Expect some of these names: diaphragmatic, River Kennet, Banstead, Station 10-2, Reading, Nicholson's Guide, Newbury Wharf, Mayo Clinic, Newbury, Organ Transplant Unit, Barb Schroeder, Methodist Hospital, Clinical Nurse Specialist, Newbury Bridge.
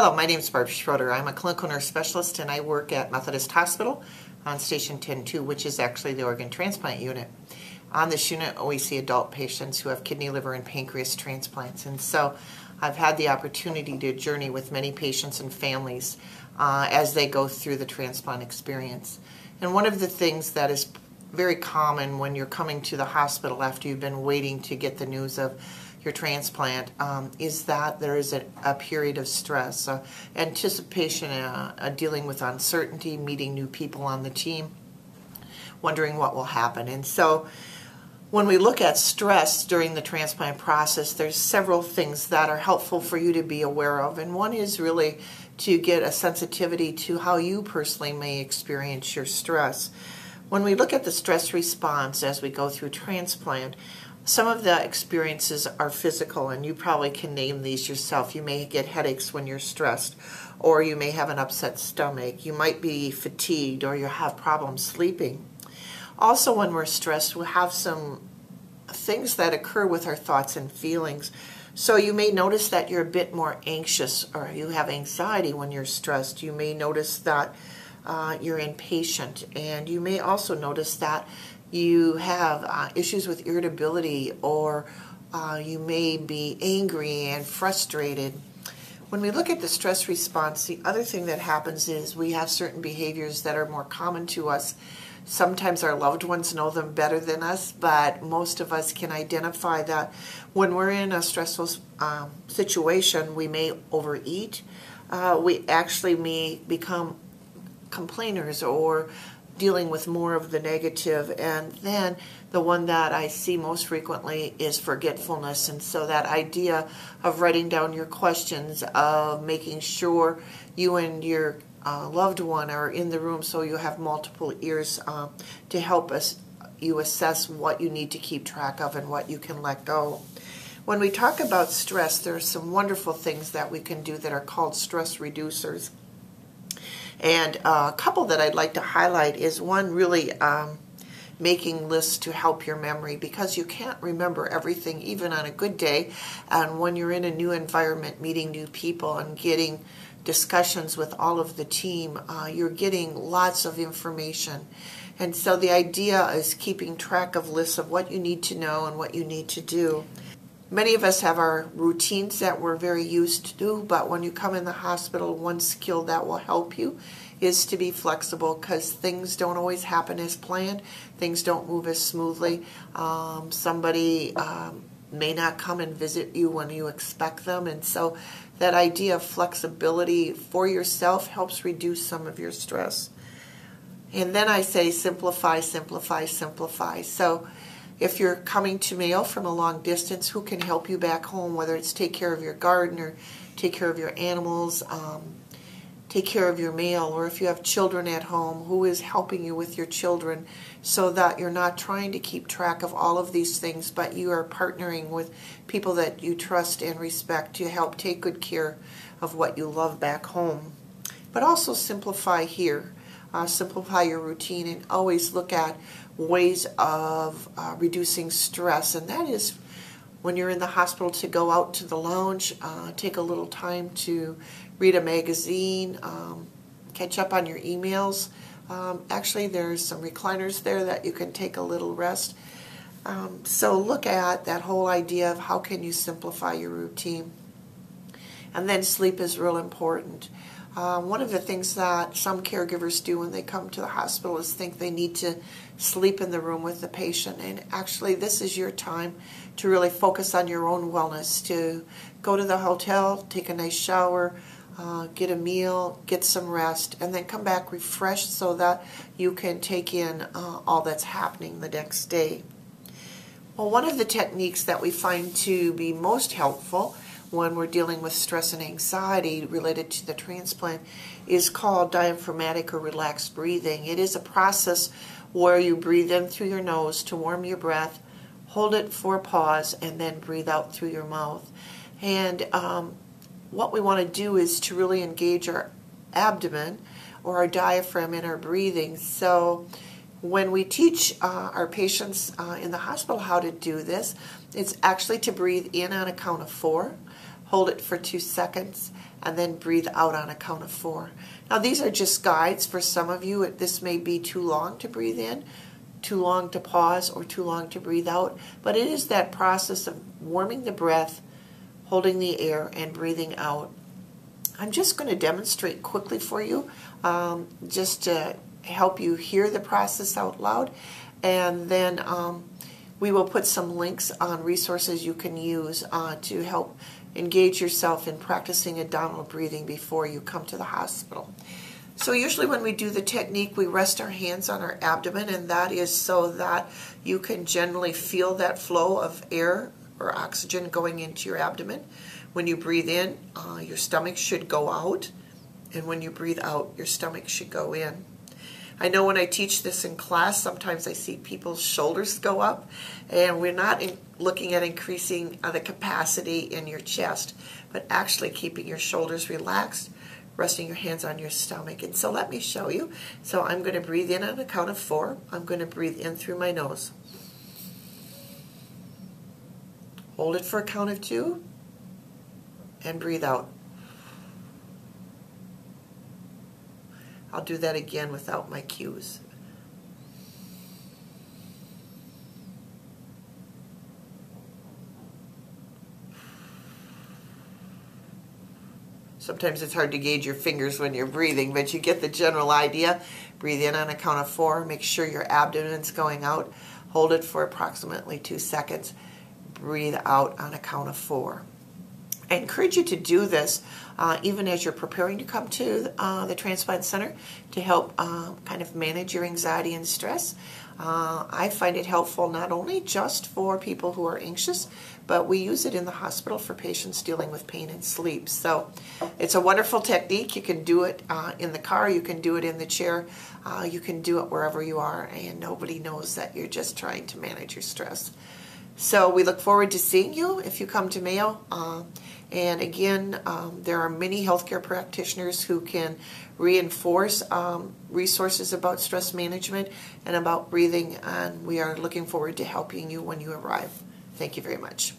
Hello, my name is Barb Schroeder. I'm a clinical nurse specialist and I work at Methodist Hospital on Station 10-2, which is actually the organ transplant unit. On this unit, we see adult patients who have kidney, liver, and pancreas transplants. And so I've had the opportunity to journey with many patients and families as they go through the transplant experience. And one of the things that is very common when you're coming to the hospital after you've been waiting to get the news of your transplant is that there is a period of stress, anticipation, dealing with uncertainty, meeting new people on the team, wondering what will happen. And so when we look at stress during the transplant process, there's several things that are helpful for you to be aware of. And one is really to get a sensitivity to how you personally may experience your stress. When we look at the stress response as we go through transplant, some of the experiences are physical, and you probably can name these yourself. You may get headaches when you're stressed, or you may have an upset stomach. You might be fatigued, or you have problems sleeping. Also, when we're stressed, we have some things that occur with our thoughts and feelings. So you may notice that you're a bit more anxious, or you have anxiety when you're stressed. You may notice that you're impatient, and you may also notice that you have issues with irritability, or you may be angry and frustrated. When we look at the stress response, the other thing that happens is we have certain behaviors that are more common to us. Sometimes our loved ones know them better than us, but most of us can identify that when we're in a stressful situation, we may overeat. We actually may become complainers or dealing with more of the negative. And then the one that I see most frequently is forgetfulness. And so that idea of writing down your questions, of making sure you and your loved one are in the room so you have multiple ears to help you assess what you need to keep track of and what you can let go. When we talk about stress, there are some wonderful things that we can do that are called stress reducers. And a couple that I'd like to highlight is one, really making lists to help your memory, because you can't remember everything even on a good day. And when you're in a new environment, meeting new people and getting discussions with all of the team, you're getting lots of information. And so the idea is keeping track of lists of what you need to know and what you need to do. Many of us have our routines that we're very used to, but when you come in the hospital, one skill that will help you is to be flexible, because things don't always happen as planned. Things don't move as smoothly. Somebody may not come and visit you when you expect them. And so that idea of flexibility for yourself helps reduce some of your stress. And then I say simplify, simplify, simplify. So if you're coming to Mayo from a long distance, who can help you back home, whether it's take care of your garden or take care of your animals, take care of your mail, or if you have children at home, who is helping you with your children, so that you're not trying to keep track of all of these things, but you are partnering with people that you trust and respect to help take good care of what you love back home. But also simplify here. Simplify your routine and always look at ways of reducing stress, and that is when you're in the hospital to go out to the lounge, take a little time to read a magazine, catch up on your emails. Actually, there's some recliners there that you can take a little rest. So look at that whole idea of how can you simplify your routine. And then sleep is real important. One of the things that some caregivers do when they come to the hospital is think they need to sleep in the room with the patient. And actually, this is your time to really focus on your own wellness, to go to the hotel, take a nice shower, get a meal, get some rest, and then come back refreshed so that you can take in all that's happening the next day. Well, one of the techniques that we find to be most helpful when we're dealing with stress and anxiety related to the transplant is called diaphragmatic or relaxed breathing. It is a process where you breathe in through your nose to warm your breath, hold it for a pause, and then breathe out through your mouth. And what we want to do is to really engage our abdomen or our diaphragm in our breathing. So when we teach our patients in the hospital how to do this, it's actually to breathe in on a count of 4, hold it for 2 seconds, and then breathe out on a count of 4. Now these are just guides. For some of you, this may be too long to breathe in, too long to pause, or too long to breathe out, but it is that process of warming the breath, holding the air, and breathing out. I'm just going to demonstrate quickly for you, just to help you hear the process out loud, and then we will put some links on resources you can use to help engage yourself in practicing abdominal breathing before you come to the hospital. So usually when we do the technique, we rest our hands on our abdomen, and that is so that you can generally feel that flow of air or oxygen going into your abdomen. When you breathe in, your stomach should go out, and when you breathe out, your stomach should go in. I know when I teach this in class, sometimes I see people's shoulders go up, and we're not looking at increasing the capacity in your chest, but actually keeping your shoulders relaxed, resting your hands on your stomach. And so let me show you. So I'm going to breathe in on a count of 4. I'm going to breathe in through my nose. Hold it for a count of 2, and breathe out. I'll do that again without my cues. Sometimes it's hard to gauge your fingers when you're breathing, but you get the general idea. Breathe in on a count of 4. Make sure your abdomen's going out. Hold it for approximately 2 seconds. Breathe out on a count of 4. I encourage you to do this even as you're preparing to come to the transplant center to help kind of manage your anxiety and stress. I find it helpful not only just for people who are anxious, but we use it in the hospital for patients dealing with pain and sleep. So it's a wonderful technique. You can do it in the car, you can do it in the chair, you can do it wherever you are, and nobody knows that you're just trying to manage your stress. So we look forward to seeing you if you come to Mayo. And again, there are many healthcare practitioners who can reinforce resources about stress management and about breathing, and we are looking forward to helping you when you arrive. Thank you very much.